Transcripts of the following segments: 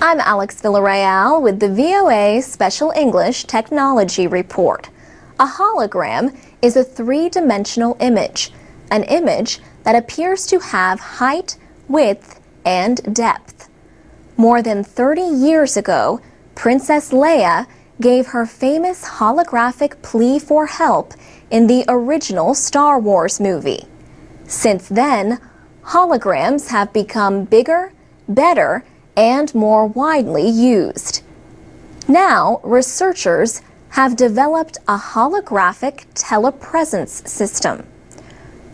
I'm Alex Villarreal with the VOA Special English Technology Report. A hologram is a three-dimensional image, an image that appears to have height, width, and depth. More than 30 years ago, Princess Leia gave her famous holographic plea for help in the original Star Wars movie. Since then, holograms have become bigger, better, and more widely used. Now, researchers have developed a holographic telepresence system.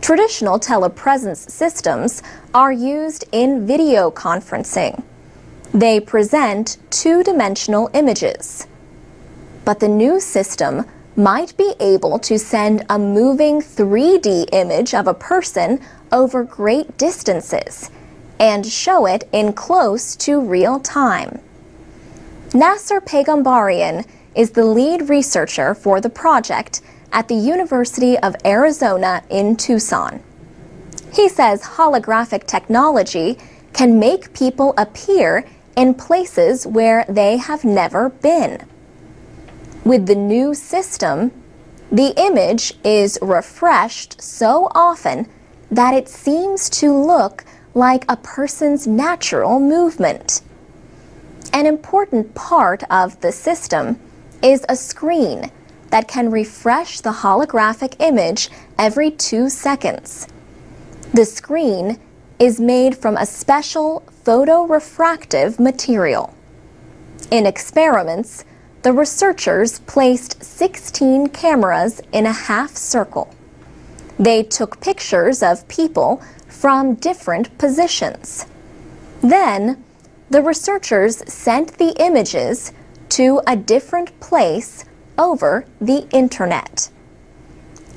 Traditional telepresence systems are used in video conferencing. They present two-dimensional images. But the new system might be able to send a moving 3D image of a person over great distances and show it in close to real time. Nasser Peyghambarian is the lead researcher for the project at the University of Arizona in Tucson. He says holographic technology can make people appear in places where they have never been. With the new system, the image is refreshed so often that it seems to look like a person's natural movement. An important part of the system is a screen that can refresh the holographic image every 2 seconds. The screen is made from a special photorefractive material. In experiments, the researchers placed 16 cameras in a half circle. They took pictures of people from different positions. Then, the researchers sent the images to a different place over the internet.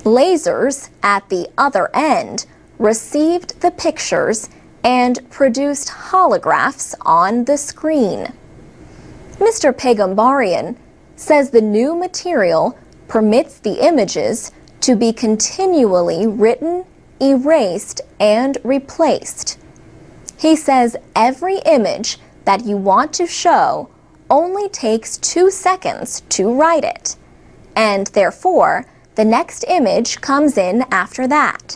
Lasers at the other end received the pictures and produced holographs on the screen. Mr. Peyghambarian says the new material permits the images to be continually written, erased, and replaced. He says every image that you want to show only takes 2 seconds to write it, and therefore the next image comes in after that.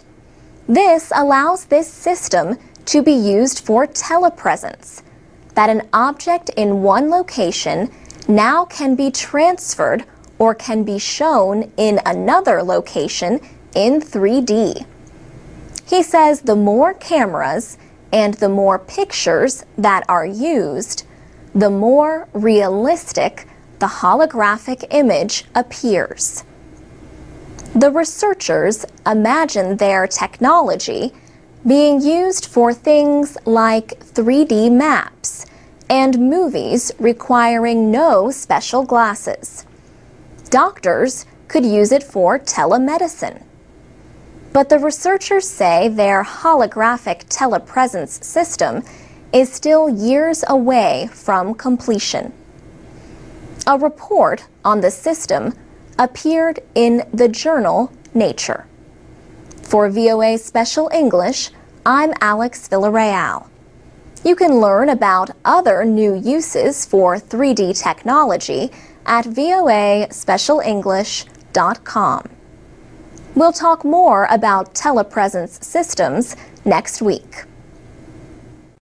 This allows this system to be used for telepresence, that an object in one location now can be transferred or can be shown in another location in 3D. He says the more cameras and the more pictures that are used, the more realistic the holographic image appears. The researchers imagine their technology being used for things like 3D maps and movies requiring no special glasses. Doctors could use it for telemedicine. But the researchers say their holographic telepresence system is still years away from completion. A report on the system appeared in the journal Nature. For VOA Special English, I'm Alex Villarreal. You can learn about other new uses for 3D technology at voaspecialenglish.com. We'll talk more about telepresence systems next week.